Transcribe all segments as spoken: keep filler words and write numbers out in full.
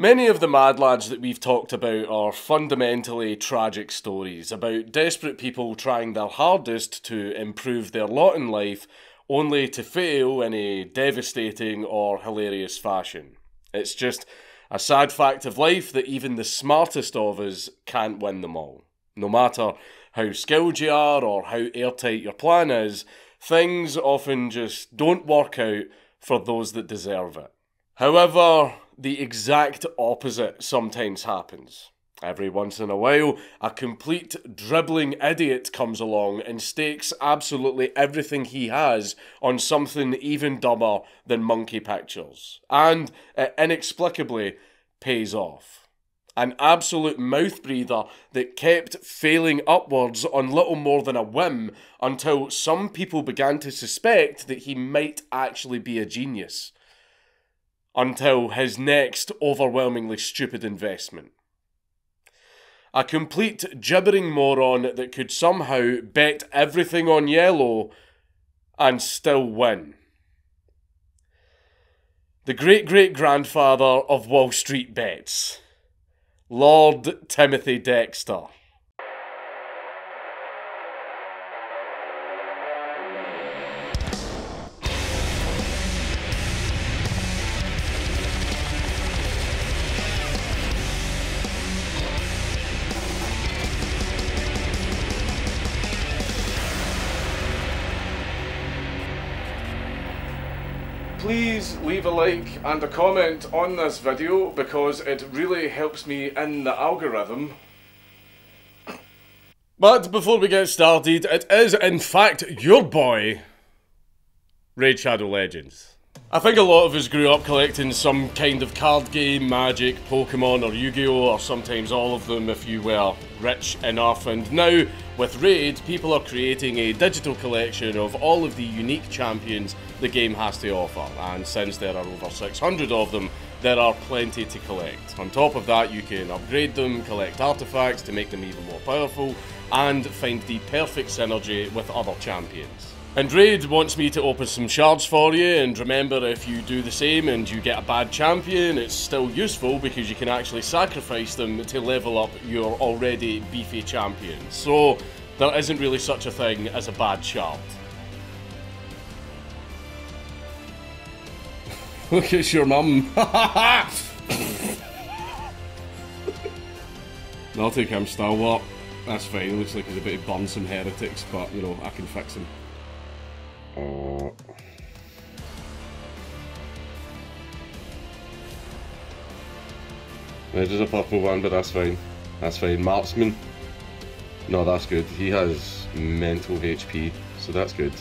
Many of the Mad Lads that we've talked about are fundamentally tragic stories about desperate people trying their hardest to improve their lot in life, only to fail in a devastating or hilarious fashion. It's just a sad fact of life that even the smartest of us can't win them all. No matter how skilled you are or how airtight your plan is, things often just don't work out for those that deserve it. However, the exact opposite sometimes happens. Every once in a while, a complete dribbling idiot comes along and stakes absolutely everything he has on something even dumber than monkey pictures, and it inexplicably pays off. An absolute mouthbreather that kept failing upwards on little more than a whim until some people began to suspect that he might actually be a genius. Until his next overwhelmingly stupid investment. A complete gibbering moron that could somehow bet everything on yellow and still win. The great-great-grandfather of Wall Street bets, Lord Timothy Dexter. Please leave a like and a comment on this video because it really helps me in the algorithm. But before we get started, it is in fact your boy, Raid Shadow Legends. I think a lot of us grew up collecting some kind of card game, Magic, Pokemon or Yu-Gi-Oh, or sometimes all of them if you were rich enough, and now with Raid, people are creating a digital collection of all of the unique champions the game has to offer, and since there are over six hundred of them, there are plenty to collect. On top of that, you can upgrade them, collect artifacts to make them even more powerful, and find the perfect synergy with other champions. And Raid wants me to open some shards for you, and remember, if you do the same and you get a bad champion, it's still useful because you can actually sacrifice them to level up your already beefy champion. So there isn't really such a thing as a bad shard. Look at your mum. I'll take him stalwart. That's fine, it looks like he's about to burn some heretics, but you know, I can fix him. There's a purple one, but that's fine. That's fine. Marksman. No, that's good. He has mental H P, so that's good.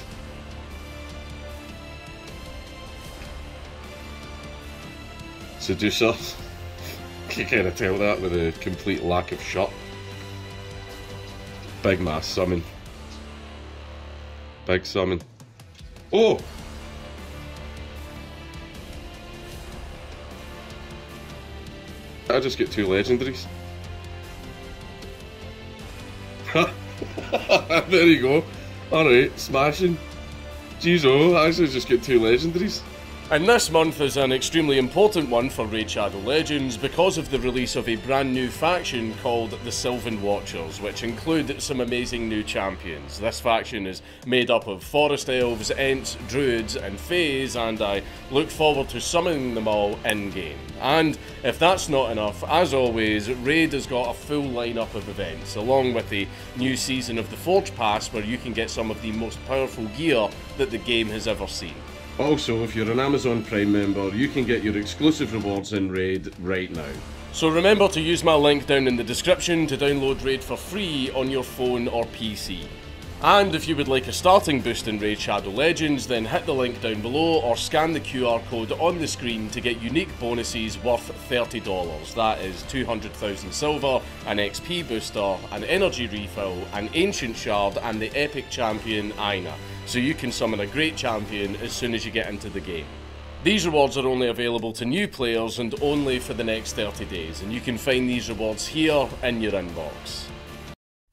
Seducer. You kind of tell that with a complete lack of shot. Big mass summon. Big summon. Oh! I just get two legendaries. There you go. Alright, smashing. Jeez, oh, I actually just get two legendaries. And this month is an extremely important one for Raid Shadow Legends because of the release of a brand new faction called the Sylvan Watchers, which include some amazing new champions. This faction is made up of Forest Elves, Ents, Druids and Fays, and I look forward to summoning them all in-game. And if that's not enough, as always, Raid has got a full lineup of events, along with the new season of the Forge Pass where you can get some of the most powerful gear that the game has ever seen. Also, if you're an Amazon Prime member, you can get your exclusive rewards in Raid right now. So remember to use my link down in the description to download Raid for free on your phone or P C. And if you would like a starting boost in Raid Shadow Legends, then hit the link down below or scan the Q R code on the screen to get unique bonuses worth thirty dollars. That is two hundred thousand silver, an X P booster, an energy refill, an ancient shard and the epic champion Aina. So you can summon a great champion as soon as you get into the game. These rewards are only available to new players and only for the next thirty days, and you can find these rewards here in your inbox.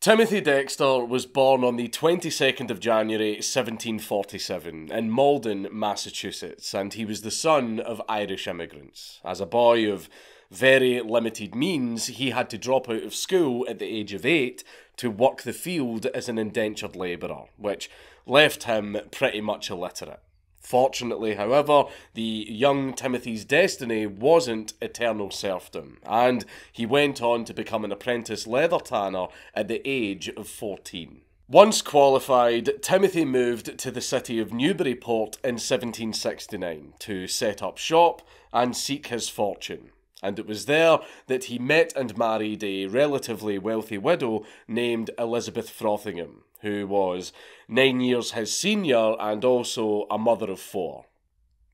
Timothy Dexter was born on the twenty-second of January seventeen forty-seven in Malden, Massachusetts, and he was the son of Irish immigrants. As a boy of very limited means, he had to drop out of school at the age of eight to work the field as an indentured labourer, which left him pretty much illiterate. Fortunately, however, the young Timothy's destiny wasn't eternal serfdom, and he went on to become an apprentice leather tanner at the age of fourteen. Once qualified, Timothy moved to the city of Newburyport in seventeen sixty-nine to set up shop and seek his fortune, and it was there that he met and married a relatively wealthy widow named Elizabeth Frothingham, who was nine years his senior and also a mother of four.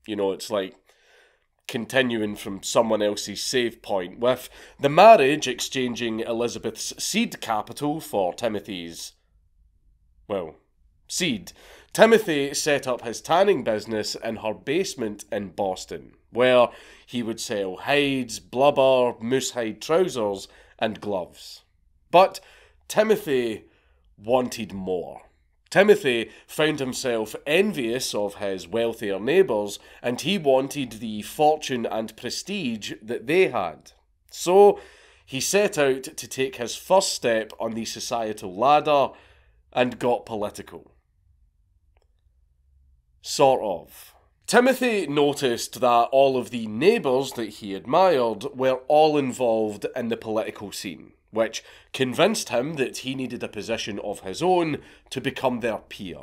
You know, it's like continuing from someone else's save point, with the marriage exchanging Elizabeth's seed capital for Timothy's, well, seed. Timothy set up his tanning business in her basement in Boston, where he would sell hides, blubber, moosehide trousers, and gloves. But Timothy wanted more. Timothy found himself envious of his wealthier neighbours, and he wanted the fortune and prestige that they had. So he set out to take his first step on the societal ladder and got political. Sort of. Timothy noticed that all of the neighbours that he admired were all involved in the political scene, which convinced him that he needed a position of his own to become their peer.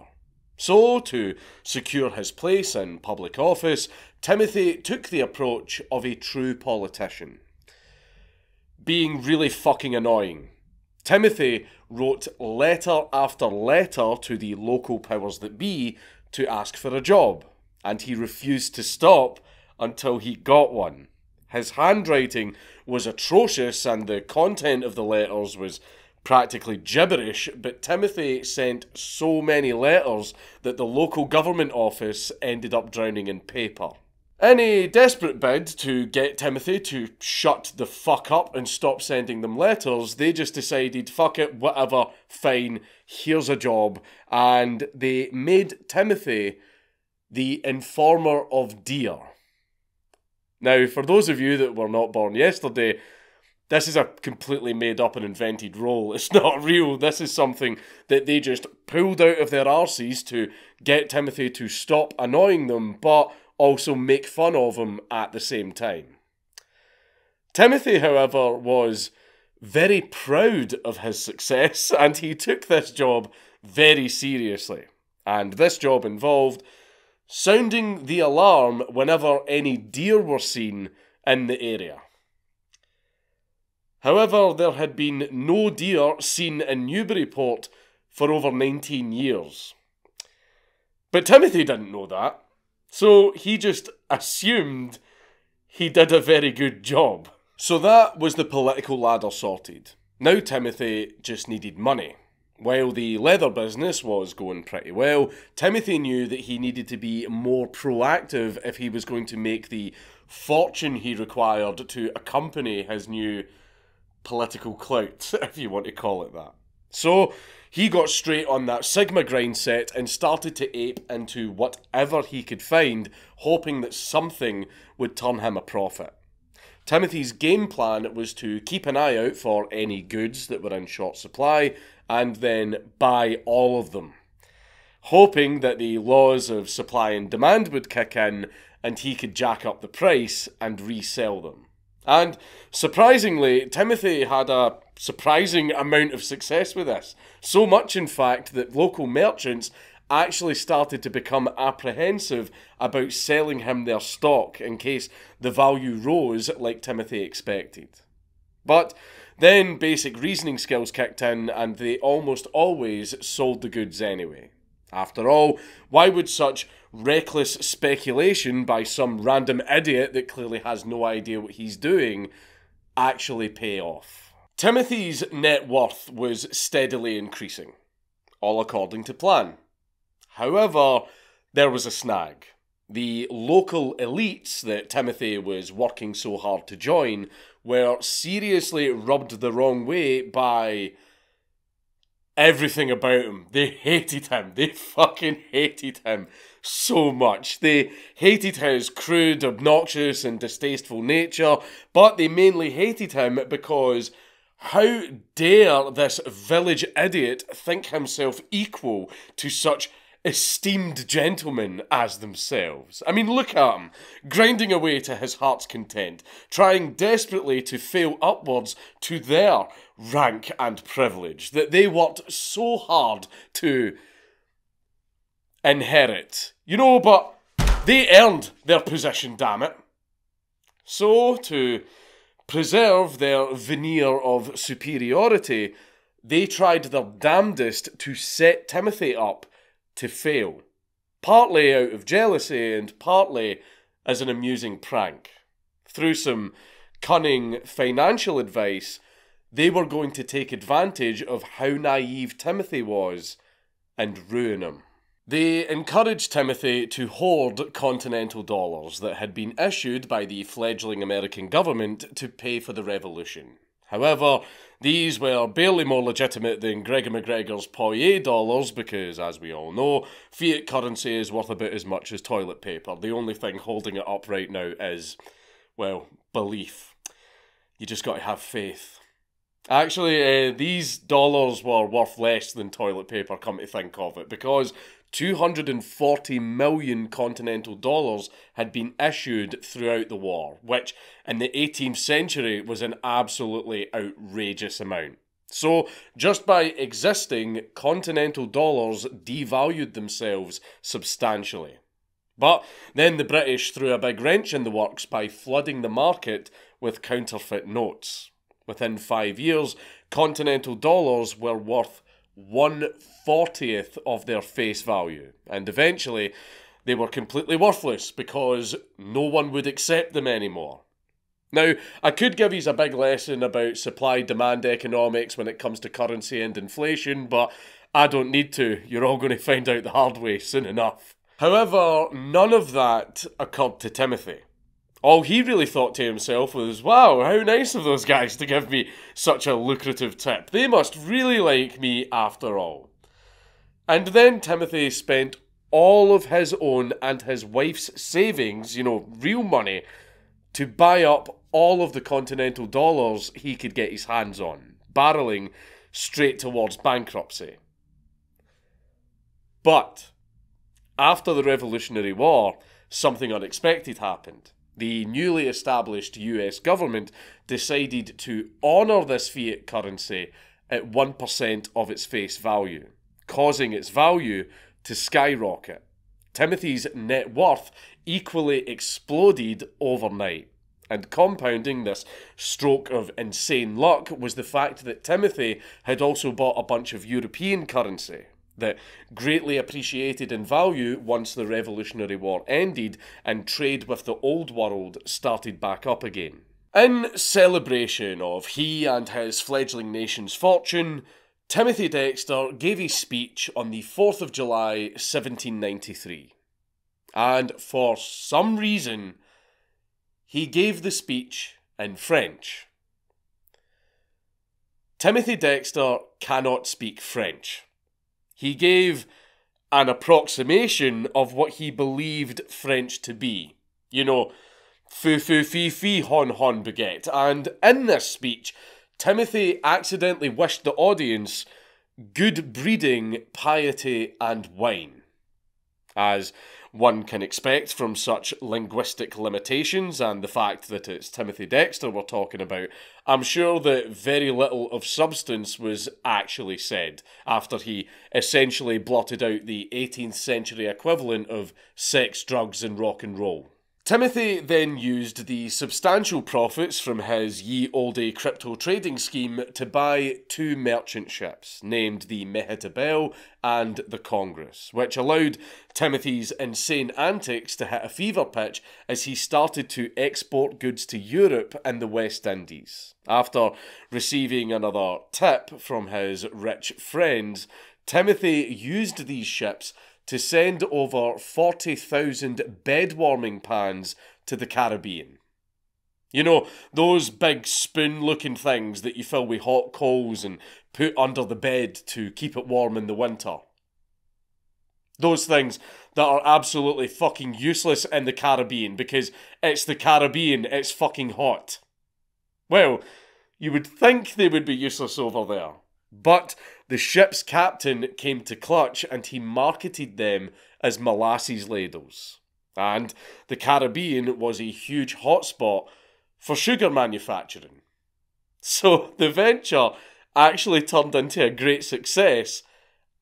So, to secure his place in public office, Timothy took the approach of a true politician. Being really fucking annoying, Timothy wrote letter after letter to the local powers that be to ask for a job, and he refused to stop until he got one. His handwriting was atrocious and the content of the letters was practically gibberish, but Timothy sent so many letters that the local government office ended up drowning in paper. In a desperate bid to get Timothy to shut the fuck up and stop sending them letters, they just decided, fuck it, whatever, fine, here's a job, and they made Timothy the informer of deer. Now, for those of you that were not born yesterday, this is a completely made up and invented role. It's not real. This is something that they just pulled out of their arses to get Timothy to stop annoying them, but also make fun of him at the same time. Timothy, however, was very proud of his success, and he took this job very seriously. And this job involved sounding the alarm whenever any deer were seen in the area. However, there had been no deer seen in Newburyport for over nineteen years. But Timothy didn't know that, so he just assumed he did a very good job. So that was the political ladder sorted. Now Timothy just needed money. While the leather business was going pretty well, Timothy knew that he needed to be more proactive if he was going to make the fortune he required to accompany his new political clout, if you want to call it that. So he got straight on that Sigma grind set and started to ape into whatever he could find, hoping that something would turn him a profit. Timothy's game plan was to keep an eye out for any goods that were in short supply and then buy all of them, hoping that the laws of supply and demand would kick in and he could jack up the price and resell them. And surprisingly, Timothy had a surprising amount of success with this. So much, in fact, that local merchants actually started to become apprehensive about selling him their stock in case the value rose like Timothy expected. But then basic reasoning skills kicked in and they almost always sold the goods anyway. After all, why would such reckless speculation by some random idiot that clearly has no idea what he's doing actually pay off? Timothy's net worth was steadily increasing, all according to plan. However, there was a snag. The local elites that Timothy was working so hard to join were seriously rubbed the wrong way by everything about him. They hated him. They fucking hated him. so much. They hated his crude, obnoxious and distasteful nature, but they mainly hated him because how dare this village idiot think himself equal to such esteemed gentlemen as themselves. I mean, look at him, grinding away to his heart's content, trying desperately to fail upwards to their rank and privilege that they worked so hard to inherit. You know, but they earned their position, damn it. So, to preserve their veneer of superiority, they tried their damnedest to set Timothy up to fail, partly out of jealousy and partly as an amusing prank. Through some cunning financial advice, they were going to take advantage of how naive Timothy was and ruin him. They encouraged Timothy to hoard Continental dollars that had been issued by the fledgling American government to pay for the revolution. However, these were barely more legitimate than Gregor McGregor's Poyais dollars because, as we all know, fiat currency is worth about as much as toilet paper. The only thing holding it up right now is, well, belief. You just got to have faith. Actually, uh, these dollars were worth less than toilet paper, come to think of it, because two hundred forty million Continental dollars had been issued throughout the war, which in the eighteenth century was an absolutely outrageous amount. So, just by existing, Continental dollars devalued themselves substantially. But then the British threw a big wrench in the works by flooding the market with counterfeit notes. Within five years, Continental dollars were worth one fortieth of their face value, and eventually they were completely worthless because no one would accept them anymore. Now, I could give you a big lesson about supply-demand economics when it comes to currency and inflation, but I don't need to. You're all going to find out the hard way soon enough. However, none of that occurred to Timothy. All he really thought to himself was, wow, how nice of those guys to give me such a lucrative tip. They must really like me after all. And then Timothy spent all of his own and his wife's savings, you know, real money, to buy up all of the Continental dollars he could get his hands on, barreling straight towards bankruptcy. But after the Revolutionary War, something unexpected happened. The newly established U S government decided to honour this fiat currency at one percent of its face value, causing its value to skyrocket. Timothy's net worth equally exploded overnight, and compounding this stroke of insane luck was the fact that Timothy had also bought a bunch of European currency that greatly appreciated in value once the Revolutionary War ended and trade with the old world started back up again. In celebration of he and his fledgling nation's fortune, Timothy Dexter gave his speech on the fourth of July seventeen ninety-three. And for some reason, he gave the speech in French. Timothy Dexter cannot speak French. He gave an approximation of what he believed French to be. You know, fou fou fi fi hon hon baguette. And in this speech, Timothy accidentally wished the audience good breeding, piety and wine. As one can expect from such linguistic limitations and the fact that it's Timothy Dexter we're talking about, I'm sure that very little of substance was actually said after he essentially blotted out the eighteenth century equivalent of sex, drugs and rock and roll. Timothy then used the substantial profits from his ye olde crypto trading scheme to buy two merchant ships, named the Mehitabel and the Congress, which allowed Timothy's insane antics to hit a fever pitch as he started to export goods to Europe and the West Indies. After receiving another tip from his rich friends, Timothy used these ships to send over forty thousand bed-warming pans to the Caribbean. You know, those big spoon-looking things that you fill with hot coals and put under the bed to keep it warm in the winter. those things that are absolutely fucking useless in the Caribbean, because it's the Caribbean, it's fucking hot. Well, you would think they would be useless over there, but the ship's captain came to clutch and he marketed them as molasses ladles. And the Caribbean was a huge hotspot for sugar manufacturing. So the venture actually turned into a great success,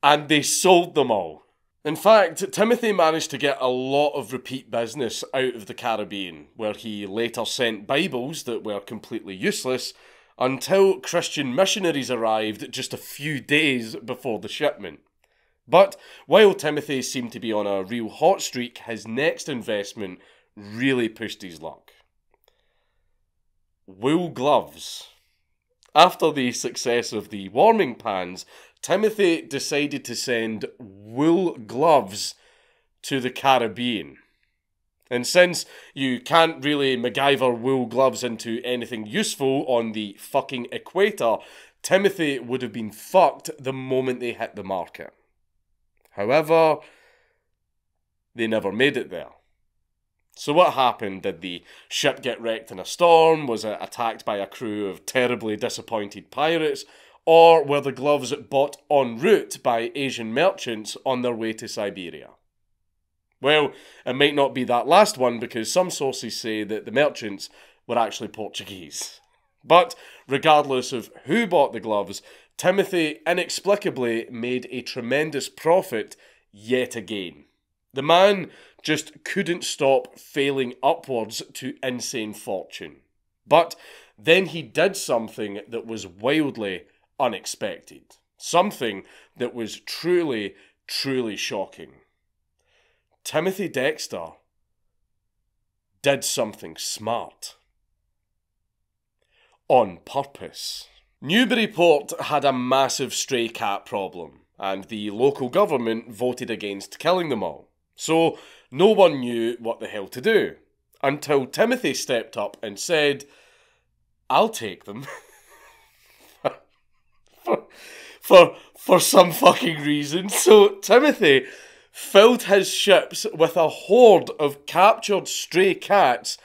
and they sold them all. In fact, Timothy managed to get a lot of repeat business out of the Caribbean, where he later sent Bibles that were completely useless, until Christian missionaries arrived just a few days before the shipment. But while Timothy seemed to be on a real hot streak, his next investment really pushed his luck. Wool gloves. After the success of the warming pans, Timothy decided to send wool gloves to the Caribbean. And since you can't really MacGyver wool gloves into anything useful on the fucking equator, Timothy would have been fucked the moment they hit the market. However, they never made it there. So what happened? Did the ship get wrecked in a storm? Was it attacked by a crew of terribly disappointed pirates? Or were the gloves bought en route by Asian merchants on their way to Siberia? Well, it might not be that last one, because some sources say that the merchants were actually Portuguese. But regardless of who bought the gloves, Timothy inexplicably made a tremendous profit yet again. The man just couldn't stop failing upwards to insane fortune. But then he did something that was wildly unexpected. Something that was truly, truly shocking. Timothy Dexter did something smart. On purpose. Newburyport had a massive stray cat problem, and the local government voted against killing them all. So no one knew what the hell to do, until Timothy stepped up and said, I'll take them. for, for, for some fucking reason. So Timothy filled his ships with a horde of captured stray cats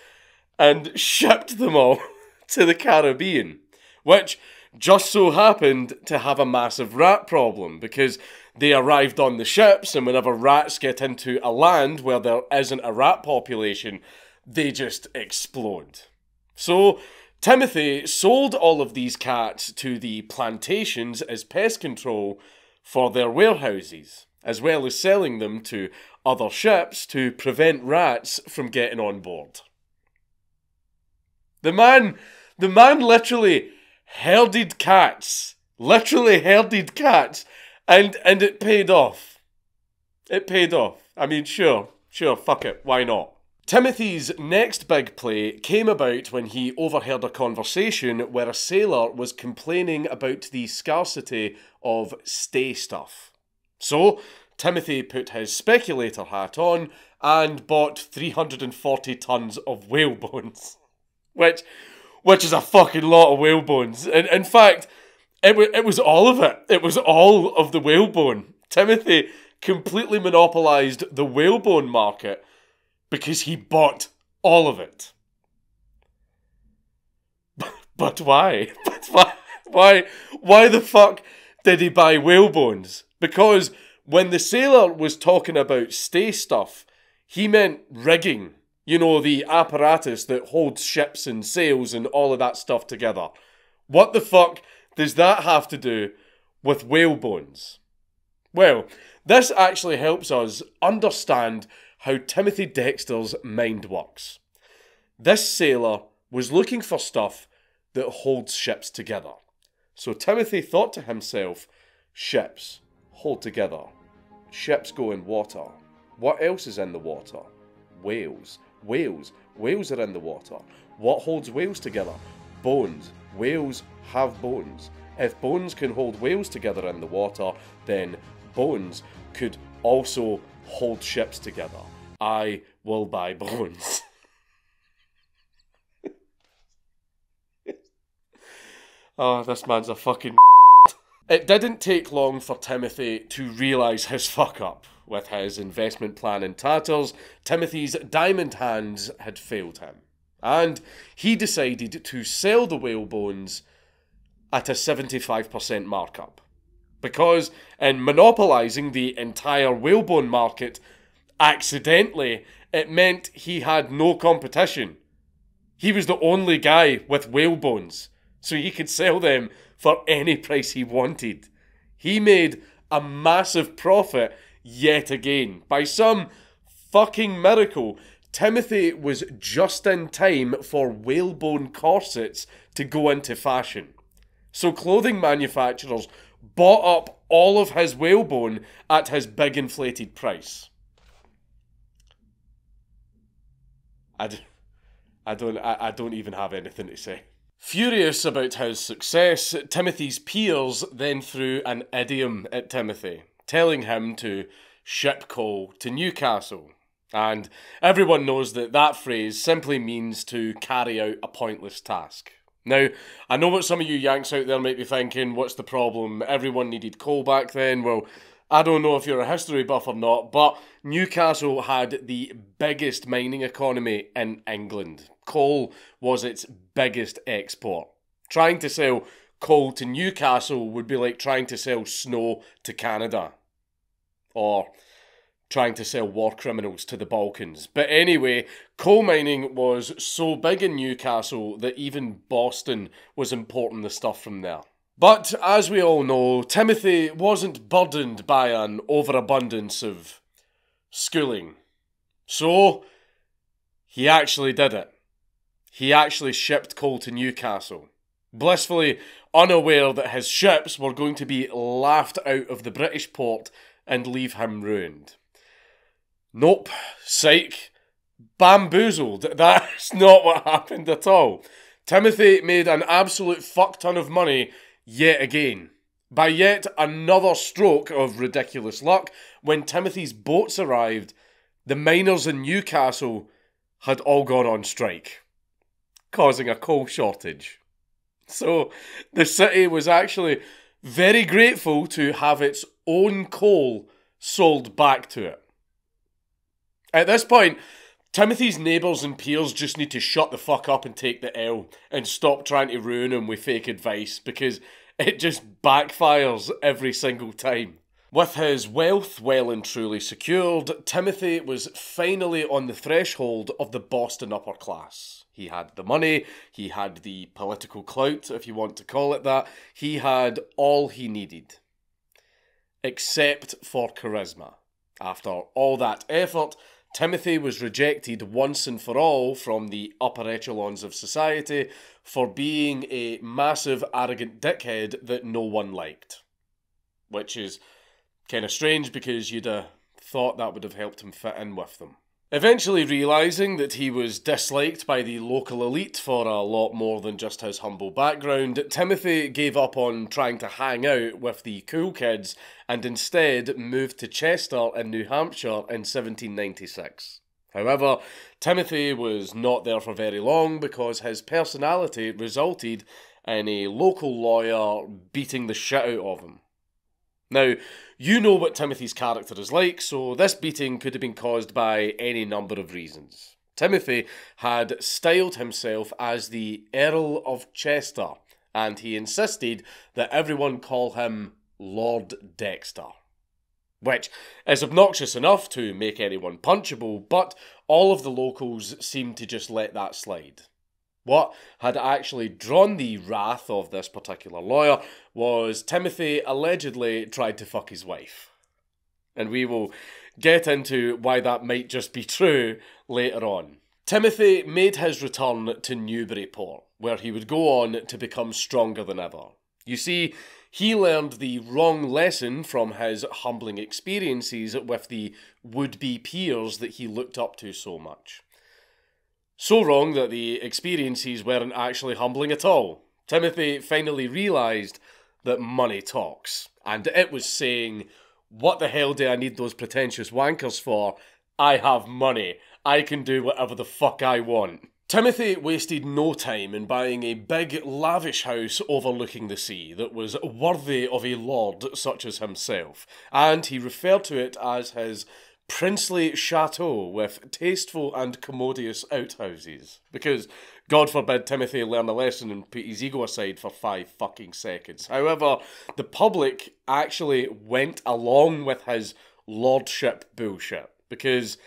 and shipped them all to the Caribbean, which just so happened to have a massive rat problem, because they arrived on the ships, and whenever rats get into a land where there isn't a rat population, they just explode. So Timothy sold all of these cats to the plantations as pest control for their warehouses, as well as selling them to other ships to prevent rats from getting on board. The man, the man literally herded cats, literally herded cats, and, and it paid off. It paid off. I mean, sure, sure, fuck it, why not? Timothy's next big play came about when he overheard a conversation where a sailor was complaining about the scarcity of stay stuff. So, Timothy put his speculator hat on and bought three hundred forty tons of whale bones. Which, which is a fucking lot of whale bones. And in fact, it, it was all of it. It was all of the whale bone. Timothy completely monopolised the whale bone market because he bought all of it. But, but why? But why? Why? Why the fuck did he buy whale bones? Because when the sailor was talking about stay stuff, he meant rigging. You know, the apparatus that holds ships and sails and all of that stuff together. What the fuck does that have to do with whale bones? Well, this actually helps us understand how Timothy Dexter's mind works. This sailor was looking for stuff that holds ships together. So Timothy thought to himself, ships hold together. Ships go in water. What else is in the water? Whales. Whales. Whales are in the water. What holds whales together? Bones. Whales have bones. If bones can hold whales together in the water, then bones could also hold ships together. I will buy bones. Oh, this man's a fucking... It didn't take long for Timothy to realise his fuck-up. With his investment plan in tatters, Timothy's diamond hands had failed him, and he decided to sell the whale bones at a seventy-five percent markup. Because in monopolising the entire whalebone market accidentally, it meant he had no competition. He was the only guy with whalebones, so he could sell them for any price he wanted. He made a massive profit yet again. By some fucking miracle, Timothy was just in time for whalebone corsets to go into fashion. So clothing manufacturers bought up all of his whalebone at his big inflated price. I, d I, don't, I, I don't even have anything to say. Furious about his success, Timothy's peers then threw an idiom at Timothy, telling him to ship coal to Newcastle. And everyone knows that that phrase simply means to carry out a pointless task. Now, I know what some of you Yanks out there might be thinking, what's the problem? Everyone needed coal back then. Well, I don't know if you're a history buff or not, but Newcastle had the biggest mining economy in England. Coal was its biggest export. Trying to sell coal to Newcastle would be like trying to sell snow to Canada. Or trying to sell war criminals to the Balkans. But anyway, coal mining was so big in Newcastle that even Boston was importing the stuff from there. But as we all know, Timothy wasn't burdened by an overabundance of schooling. So, he actually did it. He actually shipped coal to Newcastle, blissfully unaware that his ships were going to be laughed out of the British port and leave him ruined. Nope, psych, bamboozled. That's not what happened at all. Timothy made an absolute fuckton of money yet again. By yet another stroke of ridiculous luck, when Timothy's boats arrived, the miners in Newcastle had all gone on strike, causing a coal shortage. So the city was actually very grateful to have its own coal sold back to it. At this point, Timothy's neighbours and peers just need to shut the fuck up and take the L and stop trying to ruin him with fake advice, because it just backfires every single time. With his wealth well and truly secured, Timothy was finally on the threshold of the Boston upper class. He had the money, he had the political clout, if you want to call it that, he had all he needed. Except for charisma. After all that effort, Timothy was rejected once and for all from the upper echelons of society for being a massive, arrogant dickhead that no one liked. Which is kind of strange, because you'd have thought that would have helped him fit in with them. Eventually realising that he was disliked by the local elite for a lot more than just his humble background, Timothy gave up on trying to hang out with the cool kids and instead moved to Chester in New Hampshire in seventeen ninety-six. However, Timothy was not there for very long, because his personality resulted in a local lawyer beating the shit out of him. Now, you know what Timothy's character is like, so this beating could have been caused by any number of reasons. Timothy had styled himself as the Earl of Chester, and he insisted that everyone call him Lord Dexter. Which is obnoxious enough to make anyone punchable, but all of the locals seemed to just let that slide. What had actually drawn the wrath of this particular lawyer was Timothy allegedly tried to fuck his wife. And we will get into why that might just be true later on. Timothy made his return to Newburyport, where he would go on to become stronger than ever. You see, he learned the wrong lesson from his humbling experiences with the would-be peers that he looked up to so much. So wrong that the experiences weren't actually humbling at all. Timothy finally realised that money talks, and it was saying, what the hell do I need those pretentious wankers for? I have money. I can do whatever the fuck I want. Timothy wasted no time in buying a big, lavish house overlooking the sea that was worthy of a lord such as himself, and he referred to it as his princely chateau with tasteful and commodious outhouses. Because, God forbid Timothy learn a lesson and put his ego aside for five fucking seconds. However, the public actually went along with his lordship bullshit, because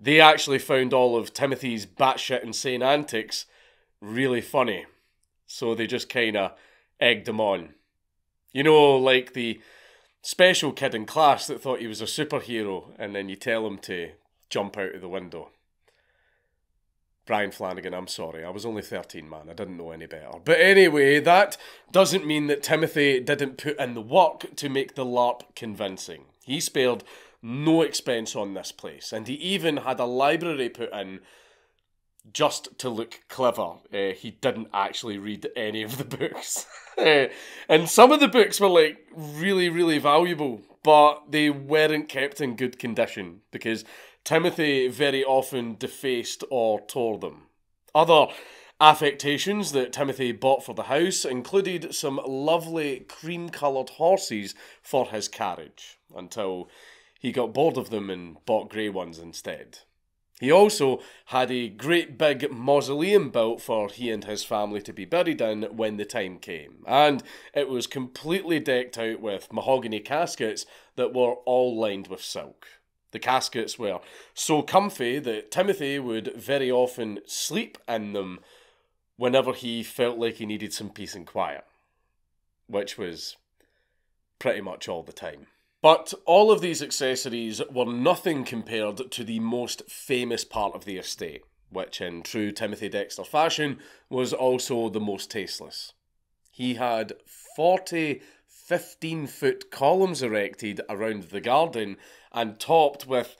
they actually found all of Timothy's batshit insane antics really funny. So they just kinda egged him on. You know, like the special kid in class that thought he was a superhero, and then you tell him to jump out of the window. Brian Flanagan, I'm sorry, I was only thirteen, man, I didn't know any better. But anyway, that doesn't mean that Timothy didn't put in the work to make the LARP convincing. He spared no expense on this place, and he even had a library put in just to look clever. Uh, he didn't actually read any of the books. And some of the books were, like, really, really valuable, but they weren't kept in good condition because Timothy very often defaced or tore them. Other affectations that Timothy bought for the house included some lovely cream-coloured horses for his carriage, until he got bored of them and bought grey ones instead. He also had a great big mausoleum built for he and his family to be buried in when the time came, and it was completely decked out with mahogany caskets that were all lined with silk. The caskets were so comfy that Timothy would very often sleep in them whenever he felt like he needed some peace and quiet, which was pretty much all the time. But all of these accessories were nothing compared to the most famous part of the estate, which in true Timothy Dexter fashion was also the most tasteless. He had forty fifteen-foot columns erected around the garden and topped with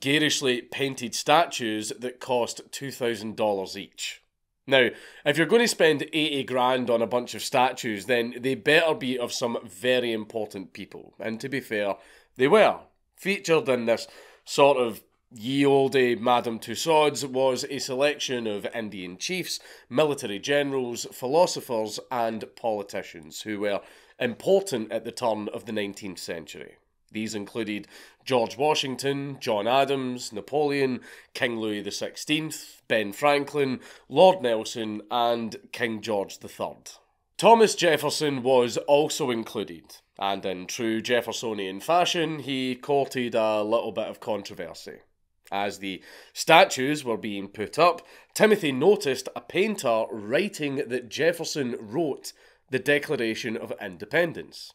garishly painted statues that cost two thousand dollars each. Now, if you're going to spend eighty grand on a bunch of statues, then they better be of some very important people. And to be fair, they were. Featured in this sort of ye olde Madame Tussauds was a selection of Indian chiefs, military generals, philosophers and politicians who were important at the turn of the nineteenth century. These included George Washington, John Adams, Napoleon, King Louis the sixteenth, Ben Franklin, Lord Nelson, and King George the third. Thomas Jefferson was also included, and in true Jeffersonian fashion, he courted a little bit of controversy. As the statues were being put up, Timothy noticed a painter writing that Jefferson wrote the Declaration of Independence,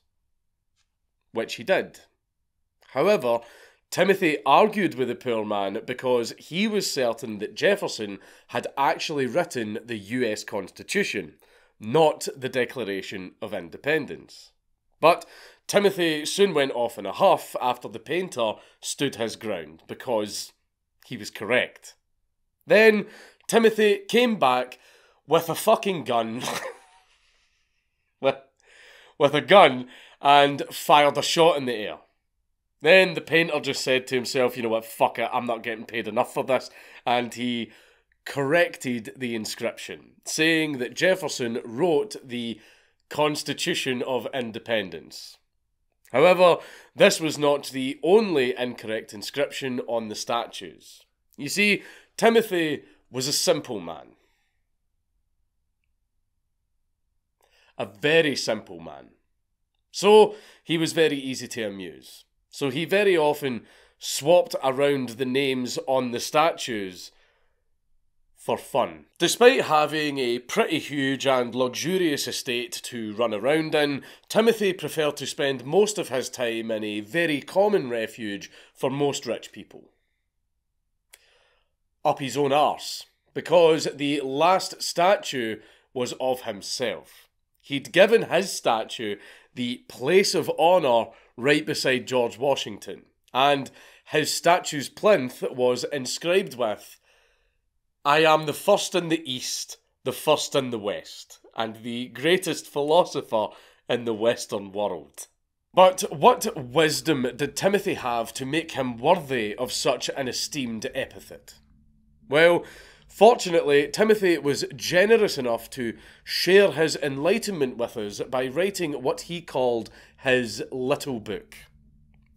which he did. However, Timothy argued with the poor man because he was certain that Jefferson had actually written the U S Constitution, not the Declaration of Independence. But Timothy soon went off in a huff after the painter stood his ground, because he was correct. Then Timothy came back with a fucking gun. with a gun and fired a shot in the air. Then the painter just said to himself, you know what, fuck it, I'm not getting paid enough for this, and he corrected the inscription, saying that Jefferson wrote the Constitution of Independence. However, this was not the only incorrect inscription on the statues. You see, Timothy was a simple man. A very simple man. So, he was very easy to amuse. So he very often swapped around the names on the statues for fun. Despite having a pretty huge and luxurious estate to run around in, Timothy preferred to spend most of his time in a very common refuge for most rich people. Up his own arse, because the last statue was of himself. He'd given his statue the place of honour right beside George Washington, and his statue's plinth was inscribed with, "I am the first in the East, the first in the West, and the greatest philosopher in the Western world." But what wisdom did Timothy have to make him worthy of such an esteemed epithet? Well, Fortunately, Timothy was generous enough to share his enlightenment with us by writing what he called his little book.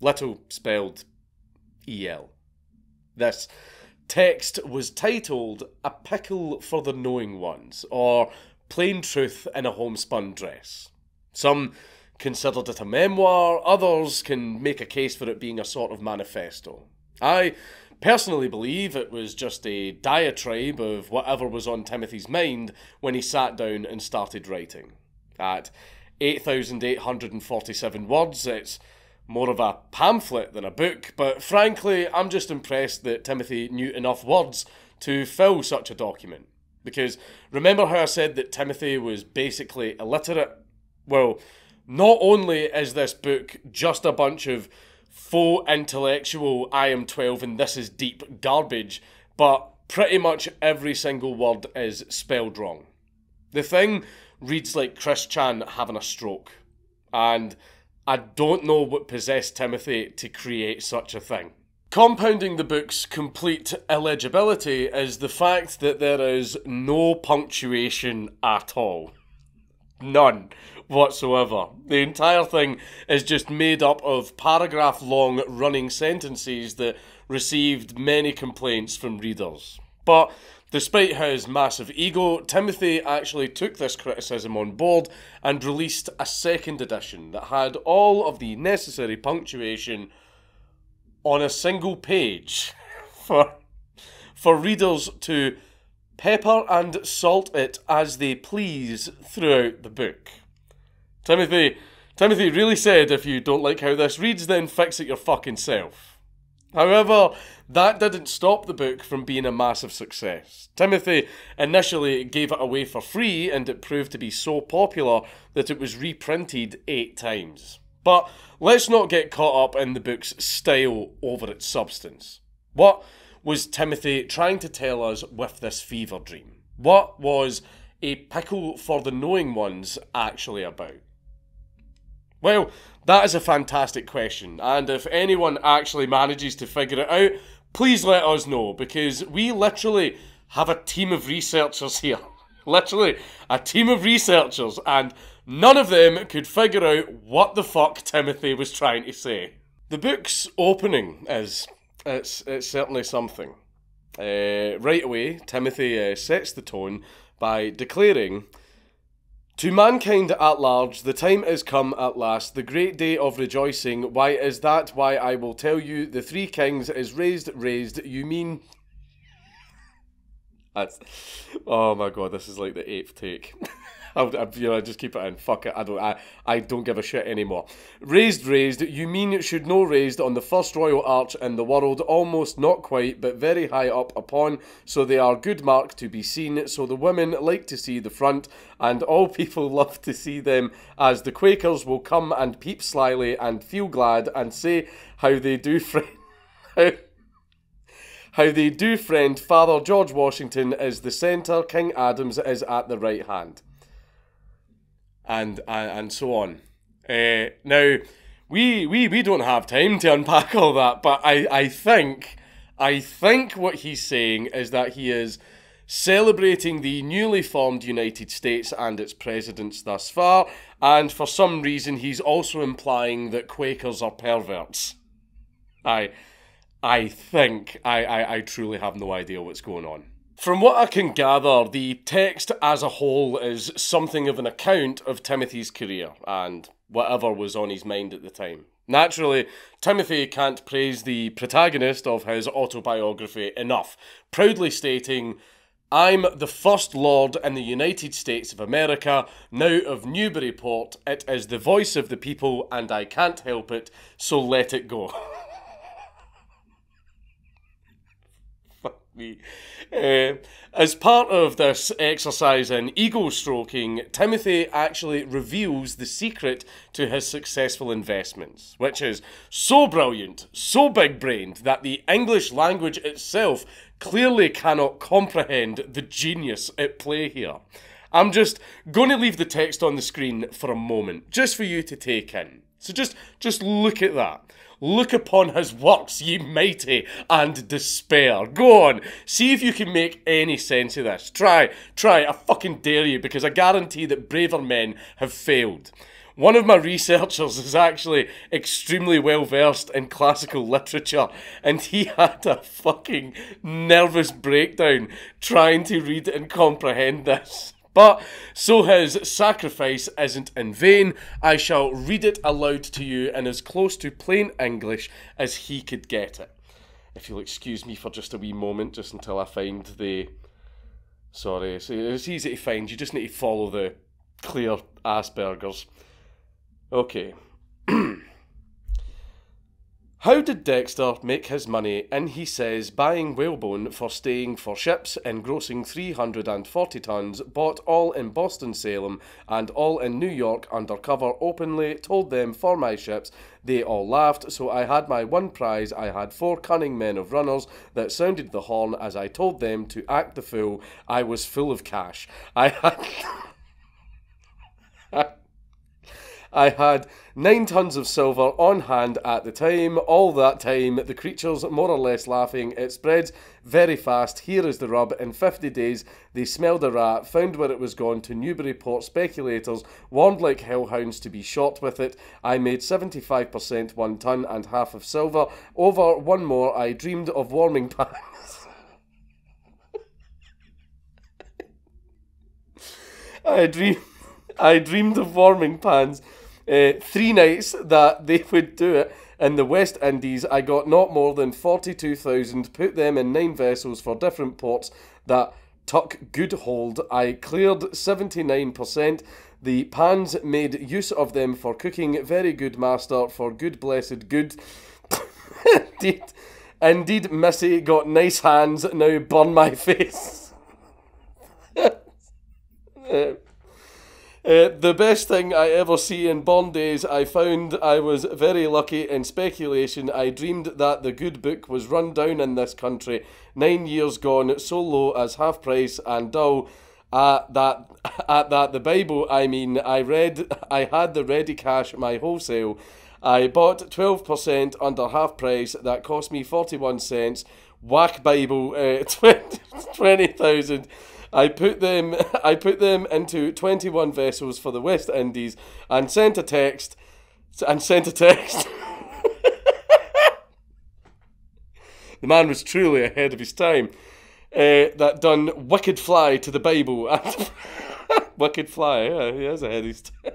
Little spelled E L. This text was titled A Pickle for the Knowing Ones, or Plain Truth in a Homespun Dress. Some considered it a memoir, others can make a case for it being a sort of manifesto. I personally believe it was just a diatribe of whatever was on Timothy's mind when he sat down and started writing. At eight thousand eight hundred forty-seven words, it's more of a pamphlet than a book, but frankly, I'm just impressed that Timothy knew enough words to fill such a document. Because remember how I said that Timothy was basically illiterate? Well, not only is this book just a bunch of faux intellectual I am twelve and this is deep garbage, but pretty much every single word is spelled wrong. The thing reads like Chris Chan having a stroke, and I don't know what possessed Timothy to create such a thing. Compounding the book's complete illegibility is the fact that there is no punctuation at all. None whatsoever. The entire thing is just made up of paragraph-long running sentences that received many complaints from readers. But despite his massive ego, Timothy actually took this criticism on board and released a second edition that had all of the necessary punctuation on a single page for, for readers to pepper and salt it as they please throughout the book. Timothy, Timothy really said, if you don't like how this reads, then fix it your fucking self. However, that didn't stop the book from being a massive success. Timothy initially gave it away for free, and it proved to be so popular that it was reprinted eight times. But let's not get caught up in the book's style over its substance. What was Timothy trying to tell us with this fever dream? What was A Pickle for the Knowing Ones actually about? Well, that is a fantastic question, and if anyone actually manages to figure it out, please let us know, because we literally have a team of researchers here. Literally, a team of researchers, and none of them could figure out what the fuck Timothy was trying to say. The book's opening is, it's, it's certainly something. Uh, right away, Timothy uh, sets the tone by declaring, "To mankind at large, the time is come at last, the great day of rejoicing. Why is that? Why I will tell you. The three kings is raised, raised. You mean..." That's, oh my god, this is like the eighth take. I, I, you know, I just keep it in. Fuck it. I don't. I, I don't give a shit anymore. "Raised, raised. You mean it should know raised on the first royal arch in the world, almost not quite, but very high up upon. So they are good mark to be seen. So the women like to see the front, and all people love to see them. As the Quakers will come and peep slyly and feel glad and say how they do friend." "How they do friend Father George Washington is the centre, King Adams is at the right hand." And and, and so on. Uh, now, we, we we don't have time to unpack all that, but I, I think, I think what he's saying is that he is celebrating the newly formed United States and its presidents thus far, and for some reason he's also implying that Quakers are perverts. Aye. I think, I, I, I truly have no idea what's going on. From what I can gather, the text as a whole is something of an account of Timothy's career and whatever was on his mind at the time. Naturally, Timothy can't praise the protagonist of his autobiography enough, proudly stating, "I'm the first Lord in the United States of America, now of Newburyport. It is the voice of the people and I can't help it, so let it go." Me. Uh, as part of this exercise in ego stroking, Timothy actually reveals the secret to his successful investments, which is so brilliant, so big-brained, that the English language itself clearly cannot comprehend the genius at play here. I'm just going to leave the text on the screen for a moment, just for you to take in. So just, just look at that. Look upon his works, ye mighty, and despair. Go on, see if you can make any sense of this. Try, try, I fucking dare you, because I guarantee that braver men have failed. One of my researchers is actually extremely well versed in classical literature, and he had a fucking nervous breakdown trying to read and comprehend this. But so his sacrifice isn't in vain. I shall read it aloud to you in as close to plain English as he could get it. If you'll excuse me for just a wee moment, just until I find the... Sorry, it's easy to find. You just need to follow the clear Asperger's. Okay. How did Dexter make his money in, he says, buying whalebone for staying for ships, engrossing three hundred and forty tons, bought all in Boston, Salem, and all in New York under cover openly, told them for my ships, they all laughed, so I had my one prize, I had four cunning men of runners that sounded the horn as I told them to act the fool, I was full of cash. I had... I had nine tons of silver on hand at the time. All that time, the creatures more or less laughing. It spreads very fast. Here is the rub. In fifty days, they smelled a rat, found where it was gone to Newburyport speculators, warned like hellhounds to be shot with it. I made seventy-five percent one ton and half of silver. Over one more, I dreamed of warming pans. I dream. I dreamed of warming pans. Uh, three nights that they would do it in the West Indies, I got not more than forty-two thousand, put them in nine vessels for different ports that tuck good hold. I cleared seventy-nine percent. The pans made use of them for cooking. Very good, master, for good, blessed good. Indeed, indeed, missy, got nice hands, now burn my face. uh, Uh, the best thing I ever see in born days, I found I was very lucky in speculation. I dreamed that the good book was run down in this country, nine years gone, so low as half price and dull. At that, at that, the Bible, I mean, I read, I had the ready cash, my wholesale. I bought twelve percent under half price, that cost me forty-one cents. Whack Bible, uh, twenty thousand. I put them I put them into twenty-one vessels for the West Indies and sent a text and sent a text. The man was truly ahead of his time. Uh, that done wicked fly to the Bible. Wicked fly, yeah, he is ahead of his time.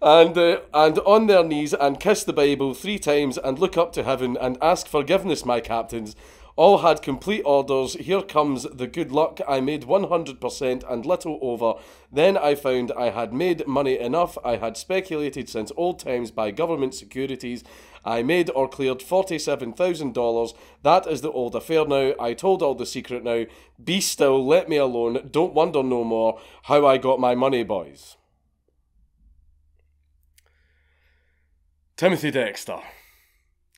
And, uh, and on their knees and kiss the Bible three times and look up to heaven and ask forgiveness, my captains. All had complete orders. Here comes the good luck. I made one hundred percent and little over. Then I found I had made money enough. I had speculated since old times by government securities. I made or cleared forty-seven thousand dollars. That is the old affair now. I told all the secret now. Be still. Let me alone. Don't wonder no more how I got my money, boys. Timothy Dexter.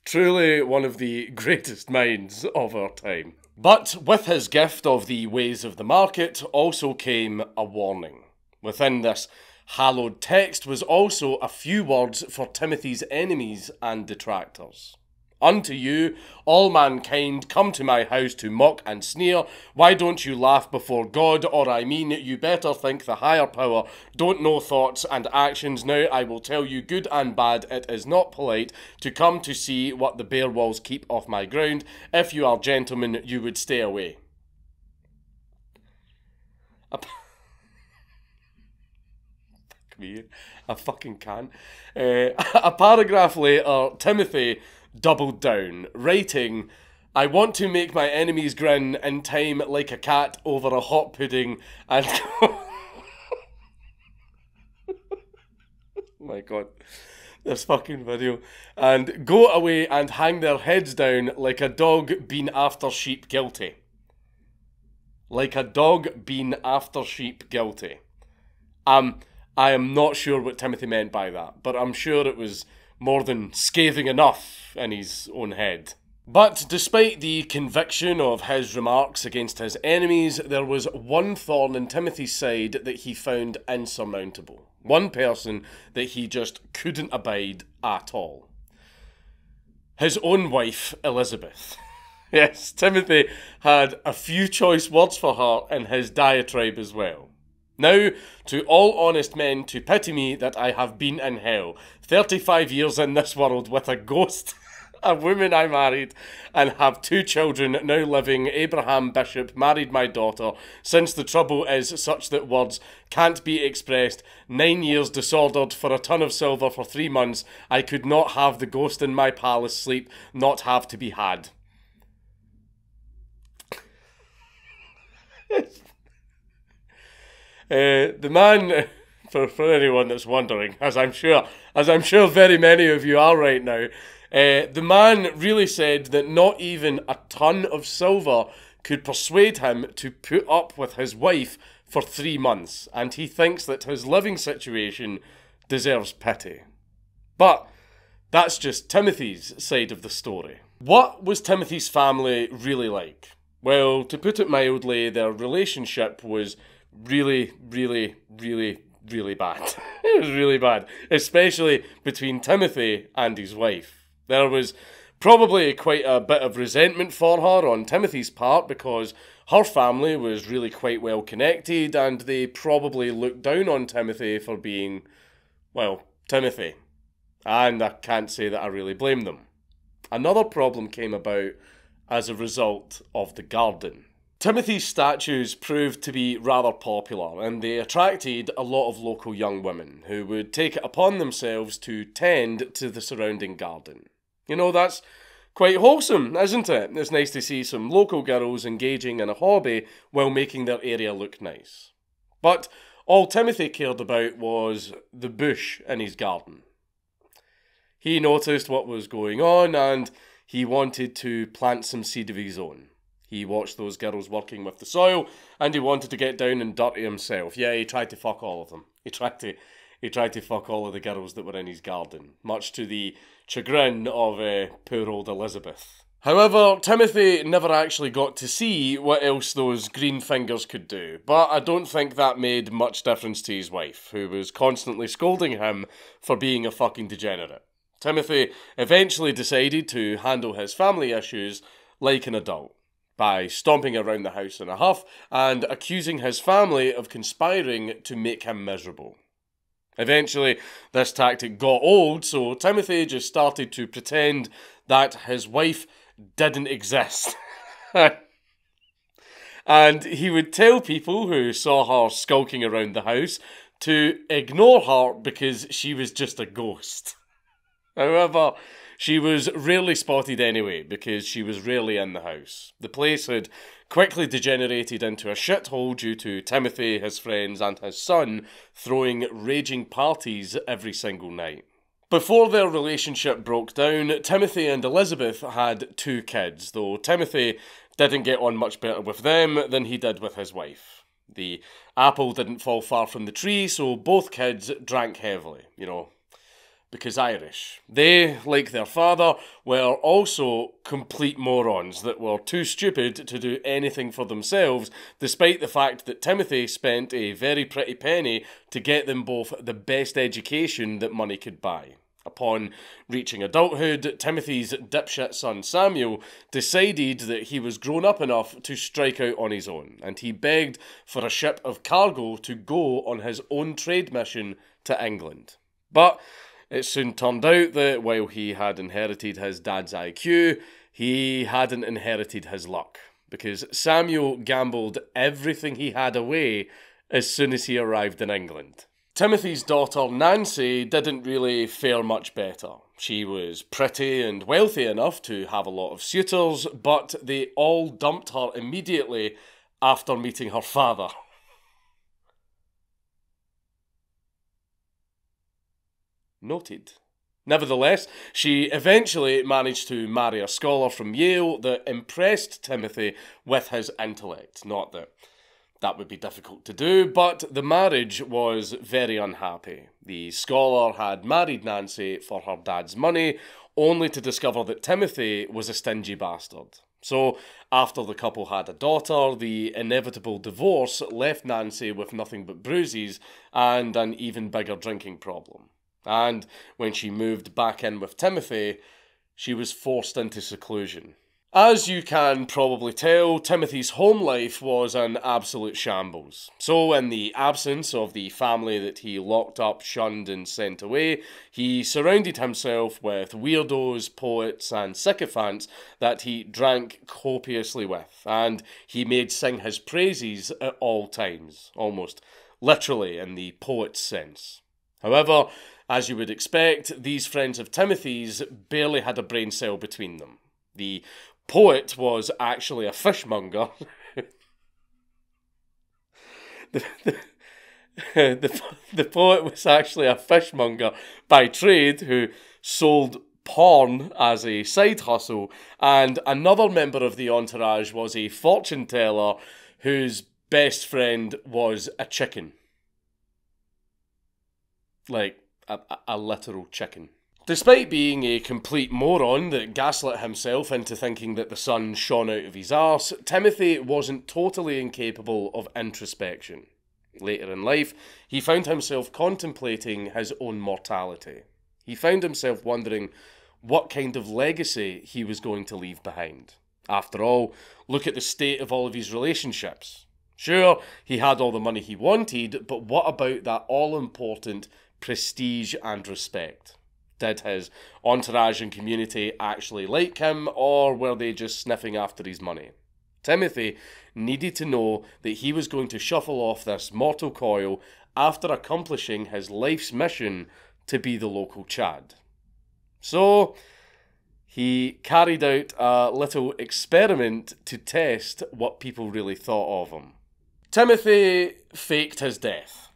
Truly one of the greatest minds of our time. But with his gift of the ways of the market also came a warning. Within this hallowed text was also a few words for Timothy's enemies and detractors. Unto you, all mankind, come to my house to mock and sneer. Why don't you laugh before God? Or I mean, you better think the higher power. Don't know thoughts and actions. Now I will tell you good and bad. It is not polite to come to see what the bare walls keep off my ground. If you are gentlemen, you would stay away. Up. Me, I fucking can. Uh, a paragraph later, Timothy doubled down, writing, I want to make my enemies grin in time like a cat over a hot pudding and... My God, this fucking video. And go away and hang their heads down like a dog been after sheep guilty. Like a dog been after sheep guilty. Um, I am not sure what Timothy meant by that, but I'm sure it was more than scathing enough in his own head. But despite the conviction of his remarks against his enemies, there was one thorn in Timothy's side that he found insurmountable. One person that he just couldn't abide at all. His own wife, Elizabeth. Yes, Timothy had a few choice words for her in his diatribe as well. Now, to all honest men, to pity me that I have been in hell, thirty-five years in this world with a ghost, a woman I married, and have two children now living. Abraham Bishop married my daughter, since the trouble is such that words can't be expressed, nine years disordered for a ton of silver for three months, I could not have the ghost in my palace sleep, not have to be had. Uh, the man, for, for anyone that's wondering, as I'm sure, as I'm sure very many of you are right now, uh, the man really said that not even a ton of silver could persuade him to put up with his wife for three months, and he thinks that his living situation deserves pity. But that's just Timothy's side of the story. What was Timothy's family really like? Well, to put it mildly, their relationship was really, really, really, really bad. It was really bad, especially between Timothy and his wife. There was probably quite a bit of resentment for her on Timothy's part because her family was really quite well connected and they probably looked down on Timothy for being, well, Timothy. And I can't say that I really blame them. Another problem came about as a result of the garden. Timothy's statues proved to be rather popular, and they attracted a lot of local young women who would take it upon themselves to tend to the surrounding garden. You know, that's quite wholesome, isn't it? It's nice to see some local girls engaging in a hobby while making their area look nice. But all Timothy cared about was the bush in his garden. He noticed what was going on, and he wanted to plant some seed of his own. He watched those girls working with the soil, and he wanted to get down and dirty himself. Yeah, he tried to fuck all of them. He tried to, he tried to fuck all of the girls that were in his garden, much to the chagrin of uh, poor old Elizabeth. However, Timothy never actually got to see what else those green fingers could do, but I don't think that made much difference to his wife, who was constantly scolding him for being a fucking degenerate. Timothy eventually decided to handle his family issues like an adult, by stomping around the house in a huff and accusing his family of conspiring to make him miserable. Eventually, this tactic got old, so Timothy just started to pretend that his wife didn't exist. And he would tell people who saw her skulking around the house to ignore her because she was just a ghost. However, she was rarely spotted anyway, because she was rarely in the house. The place had quickly degenerated into a shithole due to Timothy, his friends, and his son throwing raging parties every single night. Before their relationship broke down, Timothy and Elizabeth had two kids, though Timothy didn't get on much better with them than he did with his wife. The apple didn't fall far from the tree, so both kids drank heavily, you know, because Irish. They, like their father, were also complete morons that were too stupid to do anything for themselves, despite the fact that Timothy spent a very pretty penny to get them both the best education that money could buy. Upon reaching adulthood, Timothy's dipshit son Samuel decided that he was grown up enough to strike out on his own, and he begged for a ship of cargo to go on his own trade mission to England. But it soon turned out that while he had inherited his dad's I Q, he hadn't inherited his luck, because Samuel gambled everything he had away as soon as he arrived in England. Timothy's daughter Nancy didn't really fare much better. She was pretty and wealthy enough to have a lot of suitors, but they all dumped her immediately after meeting her father. Noted. Nevertheless, she eventually managed to marry a scholar from Yale that impressed Timothy with his intellect. Not that that would be difficult to do, but the marriage was very unhappy. The scholar had married Nancy for her dad's money, only to discover that Timothy was a stingy bastard. So, after the couple had a daughter, the inevitable divorce left Nancy with nothing but bruises and an even bigger drinking problem. And when she moved back in with Timothy, she was forced into seclusion. As you can probably tell, Timothy's home life was an absolute shambles. So, in the absence of the family that he locked up, shunned and sent away, he surrounded himself with weirdos, poets and sycophants that he drank copiously with, and he made sing his praises at all times, almost literally in the poet's sense. However, as you would expect, these friends of Timothy's barely had a brain cell between them. The poet was actually a fishmonger. the, the, the, the poet was actually a fishmonger by trade who sold porn as a side hustle, and another member of the entourage was a fortune teller whose best friend was a chicken. Like, a, a literal chicken. Despite being a complete moron that gaslit himself into thinking that the sun shone out of his arse, Timothy wasn't totally incapable of introspection. Later in life, he found himself contemplating his own mortality. He found himself wondering what kind of legacy he was going to leave behind. After all, look at the state of all of his relationships. Sure, he had all the money he wanted, but what about that all-important prestige and respect? Did his entourage and community actually like him, or were they just sniffing after his money? Timothy needed to know that he was going to shuffle off this mortal coil after accomplishing his life's mission to be the local Chad. So, he carried out a little experiment to test what people really thought of him. Timothy faked his death.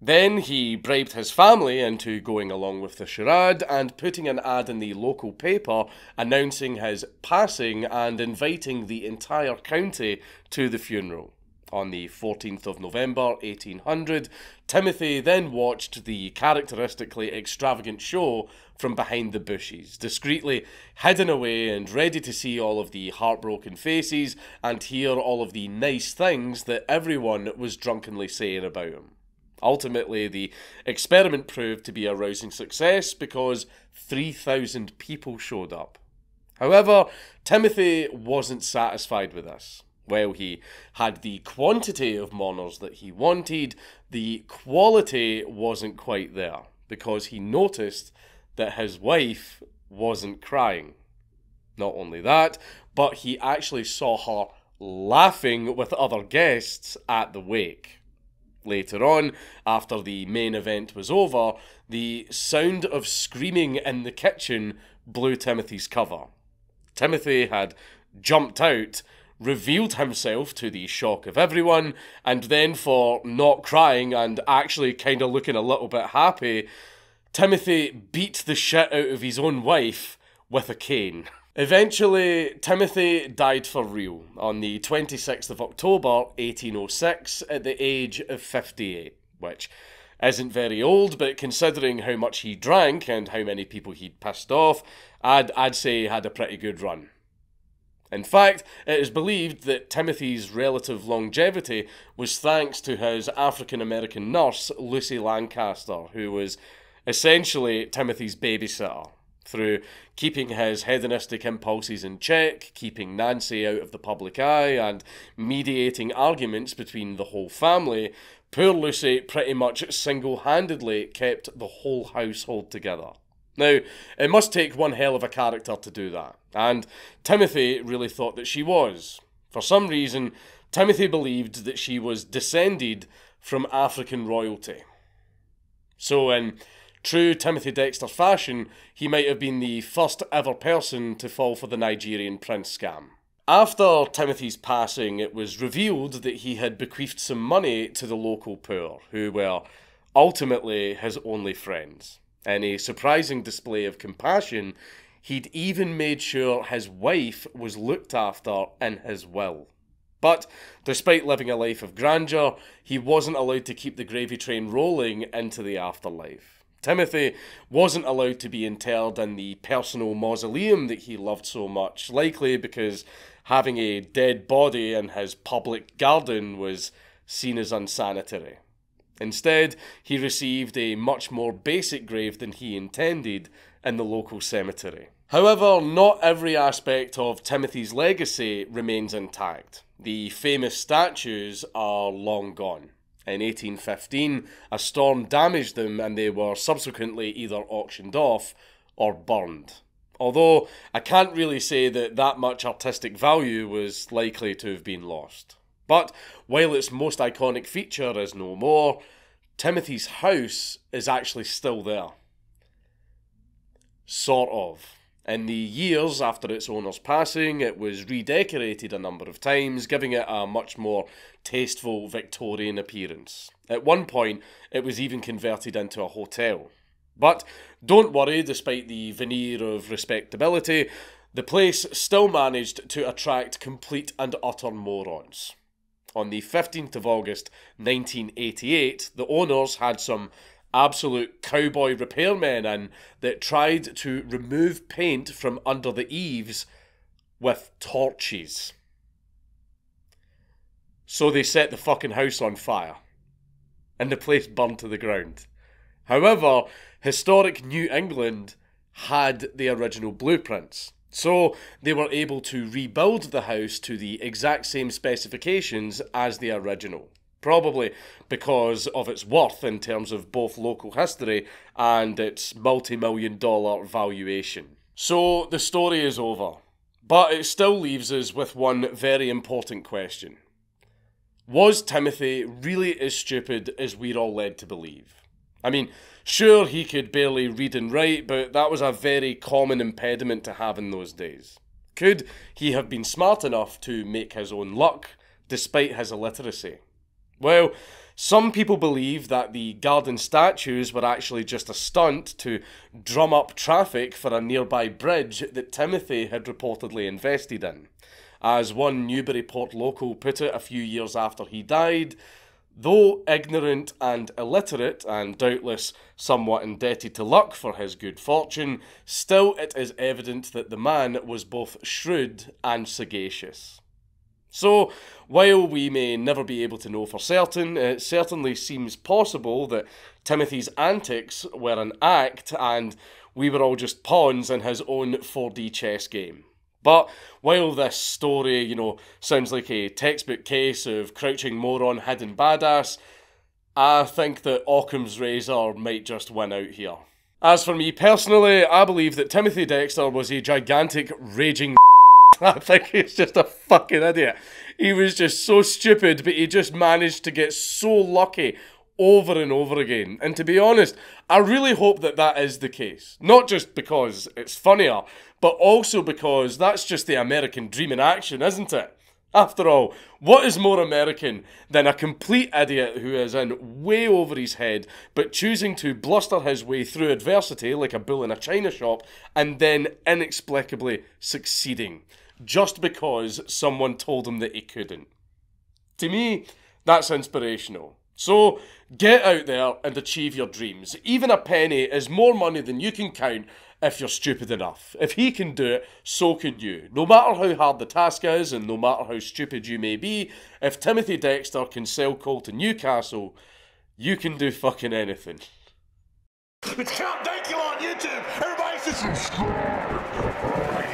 Then he bribed his family into going along with the charade and putting an ad in the local paper announcing his passing and inviting the entire county to the funeral. On the fourteenth of November eighteen hundred, Timothy then watched the characteristically extravagant show from behind the bushes, discreetly hidden away and ready to see all of the heartbroken faces and hear all of the nice things that everyone was drunkenly saying about him. Ultimately, the experiment proved to be a rousing success because three thousand people showed up. However, Timothy wasn't satisfied with this. While he had the quantity of mourners that he wanted, the quality wasn't quite there because he noticed that his wife wasn't crying. Not only that, but he actually saw her laughing with other guests at the wake. Later on, after the main event was over, the sound of screaming in the kitchen blew Timothy's cover. Timothy had jumped out, revealed himself to the shock of everyone, and then for not crying and actually kind of looking a little bit happy, Timothy beat the shit out of his own wife with a cane. Eventually, Timothy died for real on the twenty-sixth of October eighteen oh six at the age of fifty-eight, which isn't very old, but considering how much he drank and how many people he'd pissed off, I'd, I'd say he had a pretty good run. In fact, it is believed that Timothy's relative longevity was thanks to his African-American nurse, Lucy Lancaster, who was essentially Timothy's babysitter. Through keeping his hedonistic impulses in check, keeping Nancy out of the public eye, and mediating arguments between the whole family, poor Lucy pretty much single-handedly kept the whole household together. Now, it must take one hell of a character to do that, and Timothy really thought that she was. For some reason, Timothy believed that she was descended from African royalty. So, in true Timothy Dexter fashion, he might have been the first ever person to fall for the Nigerian prince scam. After Timothy's passing, it was revealed that he had bequeathed some money to the local poor, who were ultimately his only friends. In a surprising display of compassion, he'd even made sure his wife was looked after in his will. But, despite living a life of grandeur, he wasn't allowed to keep the gravy train rolling into the afterlife. Timothy wasn't allowed to be interred in the personal mausoleum that he loved so much, likely because having a dead body in his public garden was seen as unsanitary. Instead, he received a much more basic grave than he intended in the local cemetery. However, not every aspect of Timothy's legacy remains intact. The famous statues are long gone. In eighteen fifteen, a storm damaged them and they were subsequently either auctioned off or burned. Although, I can't really say that that much artistic value was likely to have been lost. But, while its most iconic feature is no more, Timothy's house is actually still there. Sort of. In the years after its owner's passing, it was redecorated a number of times, giving it a much more tasteful Victorian appearance. At one point, it was even converted into a hotel. But don't worry, despite the veneer of respectability, the place still managed to attract complete and utter morons. On the fifteenth of August nineteen eighty-eight, the owners had some absolute cowboy repairmen in that tried to remove paint from under the eaves with torches. So they set the fucking house on fire, and the place burned to the ground. However, historic New England had the original blueprints, so they were able to rebuild the house to the exact same specifications as the original. Probably because of its worth in terms of both local history and its multi-million dollar valuation. So the story is over, but it still leaves us with one very important question. Was Timothy really as stupid as we're all led to believe? I mean, sure, he could barely read and write, but that was a very common impediment to have in those days. Could he have been smart enough to make his own luck despite his illiteracy? Well, some people believe that the garden statues were actually just a stunt to drum up traffic for a nearby bridge that Timothy had reportedly invested in. As one Newburyport local put it a few years after he died, though ignorant and illiterate, and doubtless somewhat indebted to luck for his good fortune, still it is evident that the man was both shrewd and sagacious. So, while we may never be able to know for certain, it certainly seems possible that Timothy's antics were an act and we were all just pawns in his own four D chess game. But while this story, you know, sounds like a textbook case of crouching moron, hidden badass, I think that Occam's razor might just win out here. As for me personally, I believe that Timothy Dexter was a gigantic, raging I think he's just a fucking idiot. He was just so stupid, but he just managed to get so lucky over and over again. And to be honest, I really hope that that is the case. Not just because it's funnier, but also because that's just the American dream in action, isn't it? After all, what is more American than a complete idiot who is in way over his head, but choosing to bluster his way through adversity like a bull in a china shop, and then inexplicably succeeding, just because someone told him that he couldn't? To me, that's inspirational. So, get out there and achieve your dreams. Even a penny is more money than you can count if you're stupid enough. If he can do it, so can you. No matter how hard the task is and no matter how stupid you may be, if Timothy Dexter can sell coal to Newcastle, you can do fucking anything. It's Count Dankula on YouTube. Everybody subscribe.